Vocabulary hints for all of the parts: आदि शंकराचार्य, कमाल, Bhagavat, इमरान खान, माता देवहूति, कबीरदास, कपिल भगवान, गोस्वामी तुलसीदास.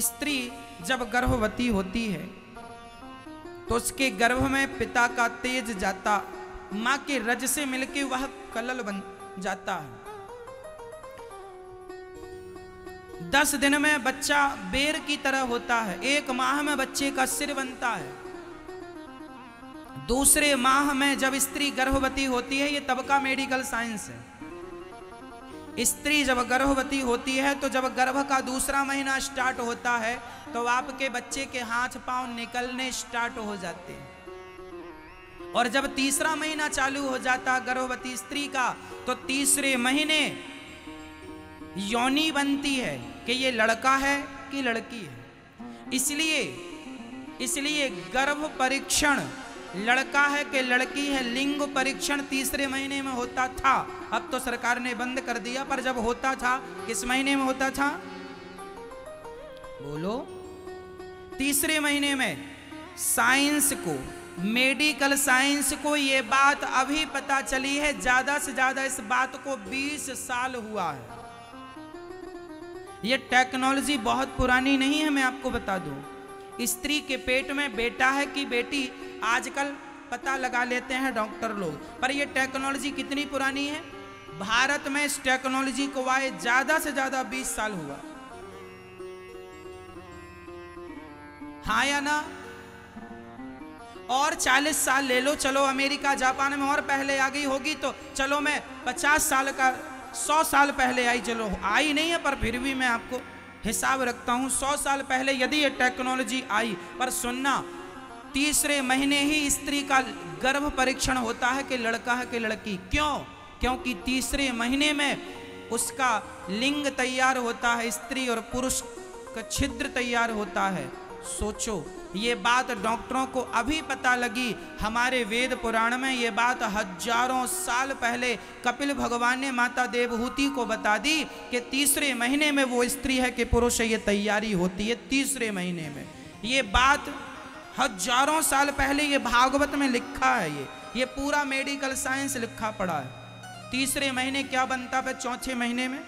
स्त्री जब गर्भवती होती है तो उसके गर्भ में पिता का तेज जाता, मां के रज से मिलके वह कलल बन जाता है। 10 दिन में बच्चा बेर की तरह होता है। 1 माह में बच्चे का सिर बनता है। 2 माह में जब स्त्री गर्भवती होती है, ये तबका मेडिकल साइंस है, स्त्री जब गर्भवती होती है तो जब गर्भ का 2रा महीना स्टार्ट होता है तो आपके बच्चे के हाथ पांव निकलने स्टार्ट हो जाते हैं। और जब 3रा महीना चालू हो जाता गर्भवती स्त्री का तो 3रे महीने योनि बनती है कि ये लड़का है कि लड़की है। इसलिए गर्भ परीक्षण लड़का है कि लड़की है, लिंग परीक्षण 3रे महीने में होता था। अब तो सरकार ने बंद कर दिया, पर जब होता था किस महीने में होता था? बोलो, 3रे महीने में। साइंस को, मेडिकल साइंस को ये बात अभी पता चली है, ज्यादा से ज्यादा इस बात को 20 साल हुआ है। ये टेक्नोलॉजी बहुत पुरानी नहीं है, मैं आपको बता दूं। स्त्री के पेट में बेटा है कि बेटी आजकल पता लगा लेते हैं डॉक्टर लोग, पर यह टेक्नोलॉजी कितनी पुरानी है? भारत में इस टेक्नोलॉजी को आए ज्यादा से ज्यादा 20 साल हुआ। हाँ या ना? और 40 साल ले लो, चलो अमेरिका जापान में और पहले आ गई होगी, तो चलो मैं 50 साल का 100 साल पहले आई, चलो आई नहीं है पर फिर भी मैं आपको हिसाब रखता हूं 100 साल पहले यदि ये टेक्नोलॉजी आई। पर सुनना, 3रे महीने ही स्त्री का गर्भ परीक्षण होता है कि लड़का है कि लड़की। क्यों? क्योंकि 3रे महीने में उसका लिंग तैयार होता है, स्त्री और पुरुष का छिद्र तैयार होता है। सोचो, ये बात डॉक्टरों को अभी पता लगी। हमारे वेद पुराण में ये बात हजारों साल पहले कपिल भगवान ने माता देवहूति को बता दी कि 3रे महीने में वो स्त्री है कि पुरुष है, ये तैयारी होती है 3रे महीने में। ये बात हजारों साल पहले ये भागवत में लिखा है, ये पूरा मेडिकल साइंस लिखा पड़ा है। 3रे महीने क्या बनता है? 4थे महीने में,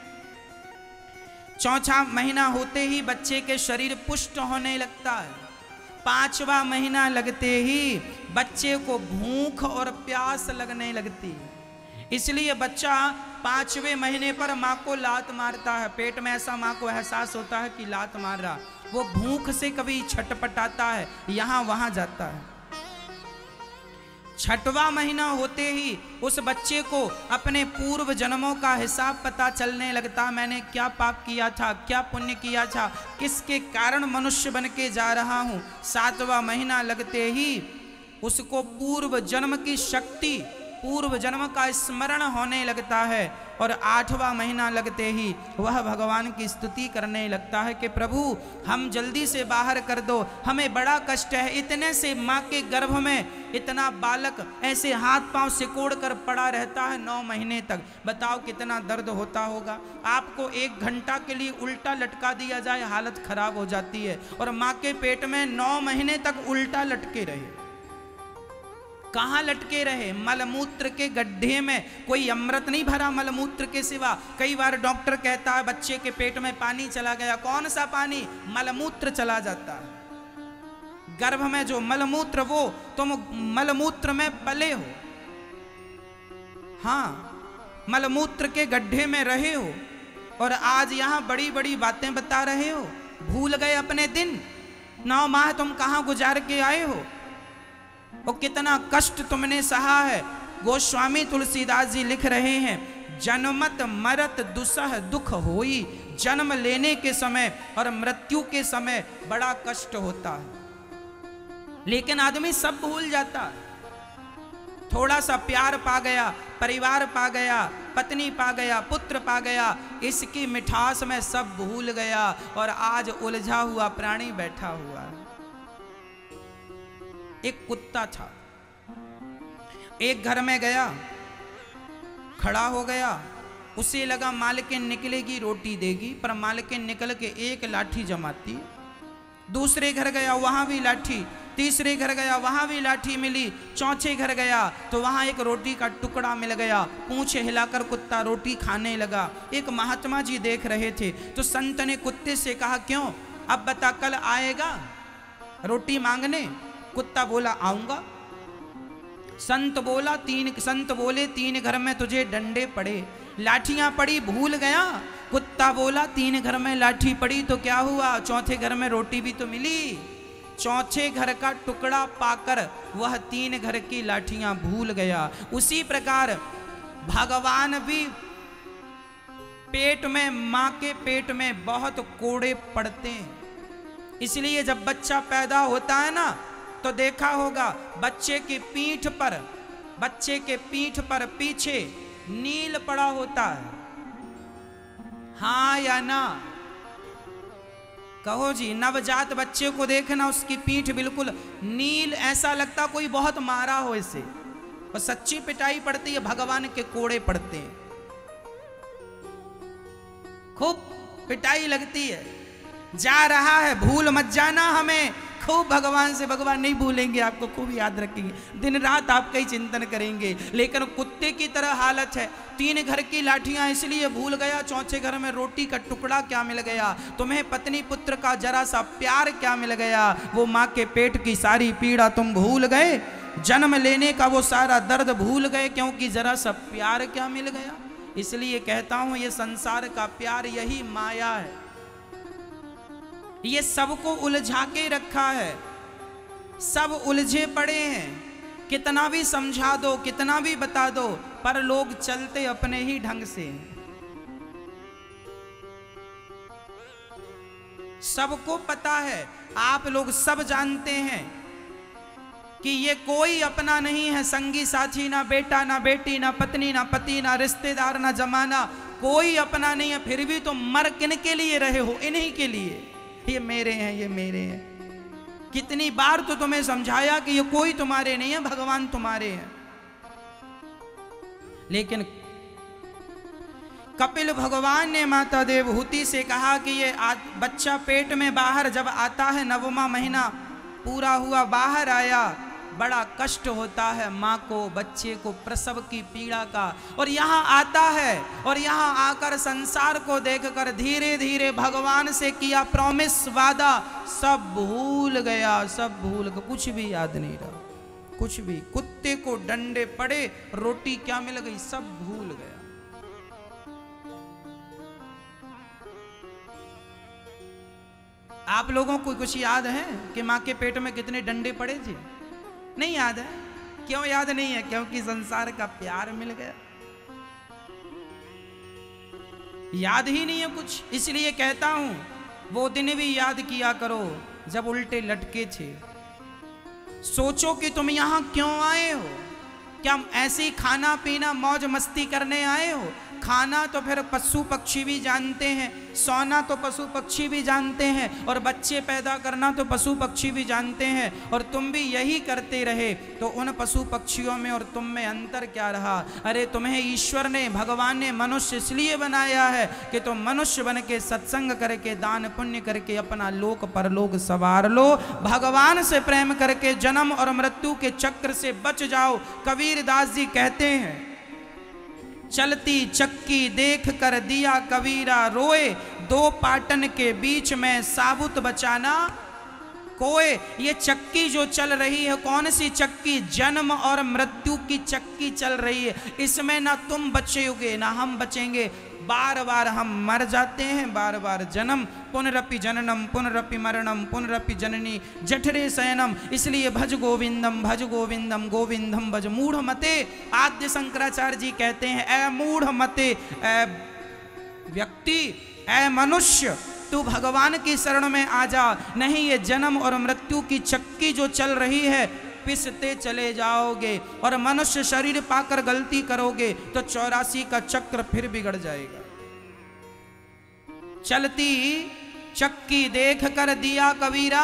4वां महीना होते ही बच्चे के शरीर पुष्ट होने लगता है। 5वां महीना लगते ही बच्चे को भूख और प्यास लगने लगती है। इसलिए बच्चा 5वें महीने पर माँ को लात मारता है, पेट में ऐसा माँ को एहसास होता है कि लात मार रहा। वो भूख से कभी छटपटाता है, यहाँ वहाँ जाता है। 6वां महीना होते ही उस बच्चे को अपने पूर्व जन्मों का हिसाब पता चलने लगता, मैंने क्या पाप किया था, क्या पुण्य किया था, किसके कारण मनुष्य बन के जा रहा हूँ। 7वां महीना लगते ही उसको पूर्व जन्म की शक्ति, पूर्व जन्म का स्मरण होने लगता है। और 8वां महीना लगते ही वह भगवान की स्तुति करने लगता है कि प्रभु हम जल्दी से बाहर कर दो, हमें बड़ा कष्ट है, इतने से माँ के गर्भ में इतना बालक ऐसे हाथ पांव सिकोड़ कर पड़ा रहता है 9 महीने तक। बताओ कितना दर्द होता होगा आपको। 1 घंटा के लिए उल्टा लटका दिया जाए, हालत खराब हो जाती है। और माँ के पेट में 9 महीने तक उल्टा लटके रहे। कहाँ लटके रहे? मलमूत्र के गड्ढे में। कोई अमृत नहीं भरा मलमूत्र के सिवा। कई बार डॉक्टर कहता है बच्चे के पेट में पानी चला गया। कौन सा पानी? मलमूत्र चला जाता है गर्भ में। जो मलमूत्र, वो तुम मलमूत्र में पले हो, हाँ, मलमूत्र के गड्ढे में रहे हो, और आज यहाँ बड़ी बड़ी बातें बता रहे हो। भूल गए अपने दिन, 9 माह तुम कहाँ गुजार के आए हो और कितना कष्ट तुमने सहा है। गोस्वामी तुलसीदास जी लिख रहे हैं, जन्मत मरत दुसह दुख होई। जन्म लेने के समय और मृत्यु के समय बड़ा कष्ट होता है, लेकिन आदमी सब भूल जाता है। थोड़ा सा प्यार पा गया, परिवार पा गया, पत्नी पा गया, पुत्र पा गया, इसकी मिठास में सब भूल गया। और आज उलझा हुआ प्राणी बैठा हुआ है। एक कुत्ता था, एक घर में गया, खड़ा हो गया, उसे लगा मालकिन निकलेगी रोटी देगी, पर मालकिन निकल के एक लाठी जमाती। दूसरे घर गया, वहां भी लाठी, तीसरे घर गया, वहां भी लाठी मिली, चौथे घर गया तो वहां एक रोटी का टुकड़ा मिल गया। पूंछ हिलाकर कुत्ता रोटी खाने लगा। एक महात्मा जी देख रहे थे तो संत ने कुत्ते से कहा, क्यों अब बता कल आएगा रोटी मांगने? कुत्ता बोला आऊंगा। संत बोले तीन घर में तुझे डंडे पड़े, लाठियां पड़ी भूल गया। कुत्ता बोला तीन घर में लाठी पड़ी तो क्या हुआ, चौथे घर में रोटी भी तो मिली। चौथे घर का टुकड़ा पाकर वह तीन घर की लाठियां भूल गया। उसी प्रकार भगवान भी पेट में, माँ के पेट में बहुत कोड़े पड़ते हैं। इसलिए जब बच्चा पैदा होता है ना तो देखा होगा बच्चे के पीठ पर पीछे नील पड़ा होता है, हाँ या ना? कहो जी। नवजात बच्चे को देखना, उसकी पीठ बिल्कुल नील, ऐसा लगता कोई बहुत मारा हो इसे, और सच्ची पिटाई पड़ती है, भगवान के कोड़े पड़ते हैं, खूब पिटाई लगती है। जा रहा है भूल मत जाना हमें, खूब भगवान से, भगवान नहीं भूलेंगे आपको, खूब याद रखेंगे, दिन रात आपका ही चिंतन करेंगे। लेकिन कुत्ते की तरह हालत है, तीन घर की लाठियां इसलिए भूल गया, चौथे घर में रोटी का टुकड़ा क्या मिल गया, तुम्हें पत्नी पुत्र का जरा सा प्यार क्या मिल गया, वो माँ के पेट की सारी पीड़ा तुम भूल गए, जन्म लेने का वो सारा दर्द भूल गए, क्योंकि जरा सा प्यार क्या मिल गया। इसलिए कहता हूं ये संसार का प्यार यही माया है, ये सबको उलझा के रखा है, सब उलझे पड़े हैं। कितना भी समझा दो, कितना भी बता दो, पर लोग चलते अपने ही ढंग से। सबको पता है, आप लोग सब जानते हैं कि ये कोई अपना नहीं है, संगी साथी ना बेटा ना बेटी ना पत्नी ना पति ना रिश्तेदार ना जमाना, कोई अपना नहीं है। फिर भी तो मर किन के लिए रहे हो, इन्हीं के लिए, ये मेरे हैं ये मेरे हैं। कितनी बार तो तुम्हें समझाया कि ये कोई तुम्हारे नहीं है, भगवान तुम्हारे हैं। लेकिन कपिल भगवान ने माता देवहूति से कहा कि ये बच्चा पेट में बाहर जब आता है, नवमा महीना पूरा हुआ बाहर आया, बड़ा कष्ट होता है माँ को, बच्चे को, प्रसव की पीड़ा का। और यहाँ आता है और यहाँ आकर संसार को देखकर धीरे धीरे भगवान से किया प्रॉमिस, वादा, सब भूल गया, सब भूल गया, कुछ भी याद नहीं रहा, कुछ भी। कुत्ते को डंडे पड़े, रोटी क्या मिल गई, सब भूल गया। आप लोगों को कुछ याद है कि माँ के पेट में कितने डंडे पड़े थे? नहीं याद है। क्यों याद नहीं है? क्योंकि संसार का प्यार मिल गया, याद ही नहीं है कुछ। इसलिए कहता हूं वो दिन भी याद किया करो जब उल्टे लटके थे। सोचो कि तुम यहां क्यों आए हो, क्या ऐसे ही खाना पीना मौज मस्ती करने आए हो? खाना तो फिर पशु पक्षी भी जानते हैं, सोना तो पशु पक्षी भी जानते हैं, और बच्चे पैदा करना तो पशु पक्षी भी जानते हैं, और तुम भी यही करते रहे। तो उन पशु पक्षियों में और तुम में अंतर क्या रहा? अरे तुम्हें ईश्वर ने, भगवान ने मनुष्य इसलिए बनाया है कि तुम मनुष्य बन के सत्संग करके, दान पुण्य करके अपना लोक परलोक संवार लो, भगवान से प्रेम करके जन्म और मृत्यु के चक्र से बच जाओ। कबीरदास जी कहते हैं, चलती चक्की देख कर दिया कबीरा रोए, दो पाटन के बीच में साबुत बचाना कोए। ये चक्की जो चल रही है, कौन सी चक्की? जन्म और मृत्यु की चक्की चल रही है। इसमें ना तुम बचोगे ना हम बचेंगे, बार बार हम मर जाते हैं, बार बार जन्म, पुनरपि जननम पुनरपि मरणम पुनरपि जननी जठरे शयनम। इसलिए भज गोविंदम गोविंदम भज। मूढ़ मते, आदि शंकराचार्य जी कहते हैं, ऐ मूढ़ मते, ऐ व्यक्ति, ऐ मनुष्य, तू भगवान की शरण में आ जा, नहीं ये जन्म और मृत्यु की चक्की जो चल रही है, पिसते चले जाओगे। और मनुष्य शरीर पाकर गलती करोगे तो 84 का चक्र फिर बिगड़ जाएगा। चलती चक्की देख कर दिया कबीरा,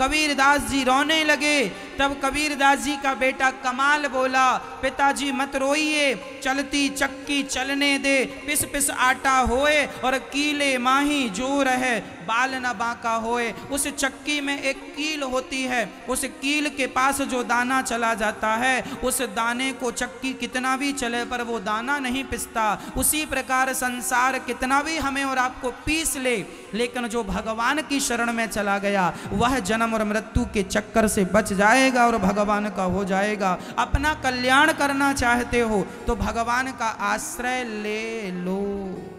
कबीरदास जी रोने लगे, तब कबीरदास जी का बेटा कमाल बोला, पिताजी मत रोइए, चलती चक्की चलने दे, पिस पिस आटा होए और कीले माही जोर है, बाल न बांका होए। उस चक्की में एक कील होती है, उस कील के पास जो दाना चला जाता है उस दाने को चक्की कितना भी चले पर वो दाना नहीं पिसता। उसी प्रकार संसार कितना भी हमें और आपको पीस ले, लेकिन जो भगवान की शरण में चला गया वह जन्म और मृत्यु के चक्कर से बच जाएगा और भगवान का हो जाएगा। अपना कल्याण करना चाहते हो तो भगवान का आश्रय ले लो।